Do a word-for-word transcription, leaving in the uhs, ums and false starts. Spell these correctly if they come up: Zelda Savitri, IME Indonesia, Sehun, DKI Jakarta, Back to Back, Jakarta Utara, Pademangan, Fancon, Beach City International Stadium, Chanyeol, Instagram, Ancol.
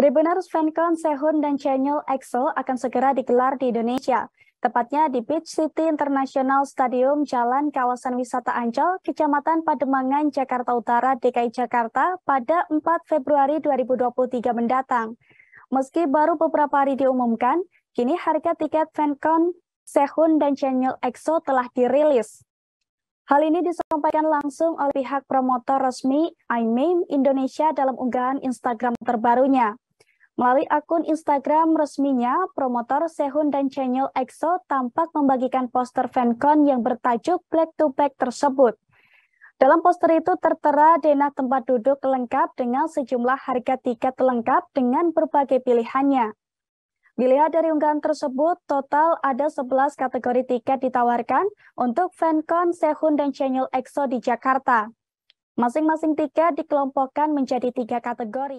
Tribuners fancon Sehun dan Chanyeol E X O akan segera digelar di Indonesia, tepatnya di Beach City International Stadium Jalan Kawasan Wisata Ancol, Kecamatan Pademangan, Jakarta Utara, D K I Jakarta pada empat Februari dua ribu dua puluh tiga mendatang. Meski baru beberapa hari diumumkan, kini harga tiket fancon Sehun dan Chanyeol E X O telah dirilis. Hal ini disampaikan langsung oleh pihak promotor resmi I M E Indonesia dalam unggahan Instagram terbarunya. Melalui akun Instagram resminya, promotor Sehun dan Chanyeol E X O tampak membagikan poster fancon yang bertajuk Back to Back tersebut. Dalam poster itu tertera denah tempat duduk lengkap dengan sejumlah harga tiket lengkap dengan berbagai pilihannya. Dilihat dari unggahan tersebut, total ada sebelas kategori tiket ditawarkan untuk fancon Sehun dan Chanyeol E X O di Jakarta. Masing-masing tiket dikelompokkan menjadi tiga kategori.